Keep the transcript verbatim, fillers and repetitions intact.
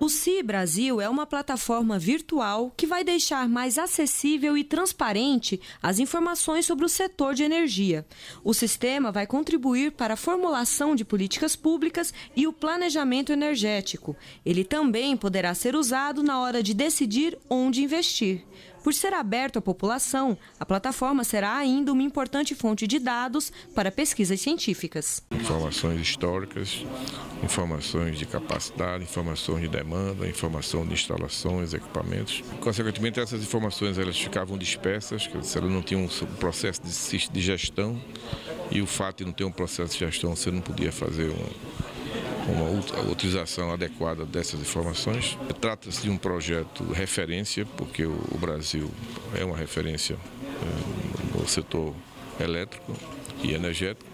O S I E Brasil é uma plataforma virtual que vai deixar mais acessível e transparente as informações sobre o setor de energia. O sistema vai contribuir para a formulação de políticas públicas e o planejamento energético. Ele também poderá ser usado na hora de decidir onde investir. Por ser aberto à população, a plataforma será ainda uma importante fonte de dados para pesquisas científicas. Informações históricas, informações de capacidade, informações de demanda, informação de instalações, equipamentos. Consequentemente, essas informações elas ficavam dispersas, se elas não tinham um processo de gestão, e o fato de não ter um processo de gestão, você não podia fazer um... uma utilização adequada dessas informações. Trata-se de um projeto referência, porque o Brasil é uma referência no setor elétrico e energético.